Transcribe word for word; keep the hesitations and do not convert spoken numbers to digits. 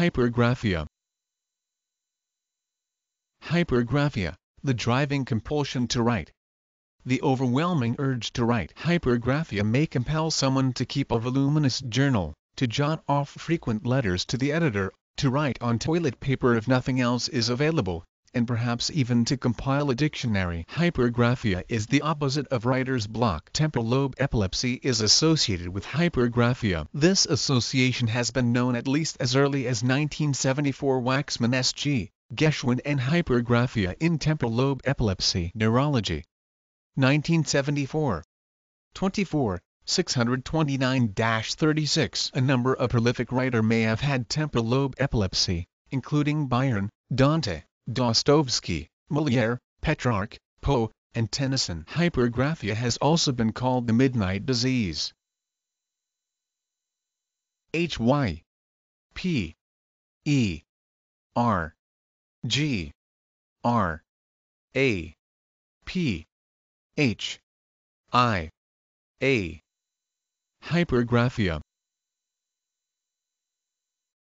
Hypergraphia. Hypergraphia, the driving compulsion to write. The overwhelming urge to write hypergraphia may compel someone to keep a voluminous journal, to jot off frequent letters to the editor, to write on toilet paper if nothing else is available, and perhaps even to compile a dictionary. Hypergraphia is the opposite of writer's block. Temporal lobe epilepsy is associated with hypergraphia. This association has been known at least as early as nineteen seventy-four. Waxman, S G, Geschwind and hypergraphia in temporal lobe epilepsy. Neurology. nineteen seventy-four. twenty-four, six twenty-nine thirty-six. A number of prolific writers may have had temporal lobe epilepsy, including Byron, Dante, Dostoevsky, Moliere, Petrarch, Poe, and Tennyson. Hypergraphia has also been called the midnight disease. H Y. P. E. R. G. R. A. P. H. I. A. Hypergraphia.